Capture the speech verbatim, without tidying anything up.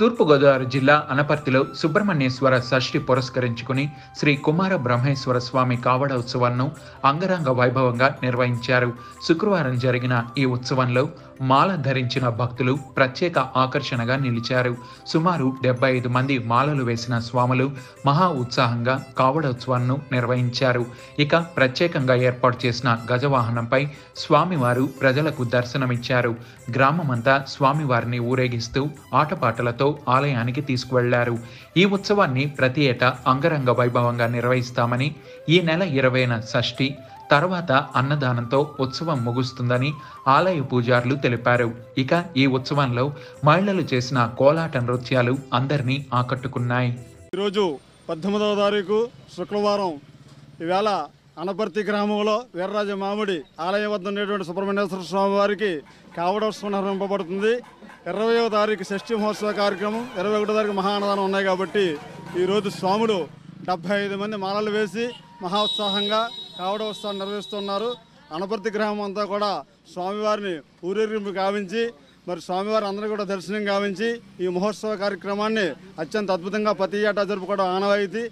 తూర్పుగోదావరి జిల్లా అనపర్తిలో సుబ్రహ్మణ్యేశ్వర షష్ఠి పురస్కరించుకుని శ్రీ కుమార బ్రహ్మేశ్వర స్వామి కావడ ఉత్సవాలను అంగరంగ వైభవంగా నిర్వహించారు. శుక్రవారం జరిగిన ఈ ఉత్సవంలో మాల ధరించిన భక్తులు ప్రత్యేక ఆకర్షణగా నిలిచారు. సుమారు డెబ్బై ఐదు మంది మాలలు వేసిన స్వాములు మహా ఉత్సాహంగా కావడ ఉత్సవాలను నిర్వహించారు. ఇక ప్రత్యేకంగా ఏర్పాటు చేసిన గజవాహనంపై స్వామివారు ప్రజలకు దర్శనమిచ్చారు. గ్రామమంతా స్వామివారిని ఊరేగిస్తూ ఆటపాటలతో ఆలయానికి తీసుకువెళ్లారు. ఈ ఉత్సవాన్ని ప్రతి ఏటా అంగరంగ వైభవంగా నిర్వహిస్తామని, ఈ నెల ఇరవైన షష్ఠి తర్వాత అన్నదానంతో ఉత్సవం ముగుస్తుందని ఆలయ పూజారులు తెలిపారు. ఇక ఈ ఉత్సవంలో మహిళలు చేసిన కోలాట నృత్యాలు అందరినీ ఆకట్టుకున్నాయి. ఈరోజు పద్దెనిమిదవ తారీఖు శుక్రవారం ఈవేళ అనపర్తి గ్రామంలో వీరరాజ మామిడి ఆలయం వద్ద ఉండేటువంటి సుబ్రహ్మణ్యేశ్వర స్వామి వారికి కావడోత్సవం నిర్వహింపబడుతుంది. ఇరవయవ తారీఖు షష్ఠి మహోత్సవ కార్యక్రమం, ఇరవై ఒకటో తారీఖు మహా అన్నదానం ఉన్నాయి కాబట్టి ఈరోజు స్వాములు డెబ్బై ఐదు మంది మాలలు వేసి మహా ఉత్సాహంగా కావడోత్సవాన్ని నిర్వహిస్తున్నారు. అనపర్తి గ్రామం అంతా కూడా స్వామివారిని ఊరేగింపు గావించి మరి స్వామివారి అందరూ కూడా దర్శనం గావించి ఈ మహోత్సవ కార్యక్రమాన్ని అత్యంత అద్భుతంగా ప్రతి ఏటా జరుపుకోవడం ఆనవాయితీ.